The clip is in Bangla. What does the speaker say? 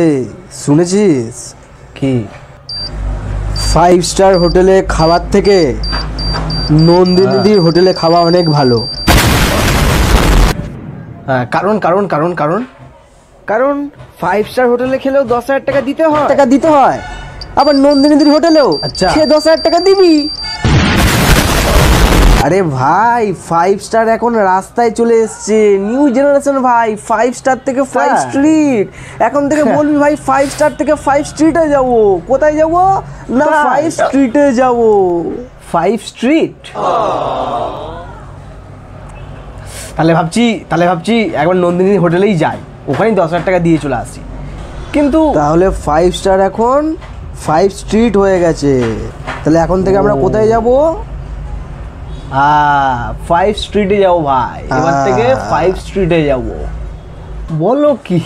এই শুনেছিস কি, 5 স্টার হোটেলে খাবার থেকে নন্দিনী দিদির হোটেলে খাওয়া অনেক ভালো। হ্যাঁ, কারণ কারণ কারণ কারণ কারণ 5 স্টার হোটেলে খেলেও 10,000 টাকা দিতে হয়, আবার নন্দিনী দিদির হোটেলেও আচ্ছা সে 10,000 টাকা দিবি। আরে ভাই 5 স্টার এখন রাস্তায় চলে এসছে, নিউ জেনারেশন ভাই। 5 স্টার থেকে 5 স্ট্রিট, এখন থেকে বলবি ভাই 5 স্টার থেকে 5 স্ট্রিটে যাবো। কোথায় যাবো? না 5 স্ট্রিটে যাবো। 5 স্ট্রিট? তাহলে ভাবছি একবার নন্দিনী হোটেলেই যাই, ওখানেই 10,000 টাকা দিয়ে চলে আসি। কিন্তু তাহলে 5 স্টার এখন 5 স্ট্রিট হয়ে গেছে, তাহলে এখন থেকে আমরা কোথায় যাবো? 5 স্ট্রিটে যাবো ভাই, এবার থেকে 5 স্ট্রিটে যাবো। বলো কি?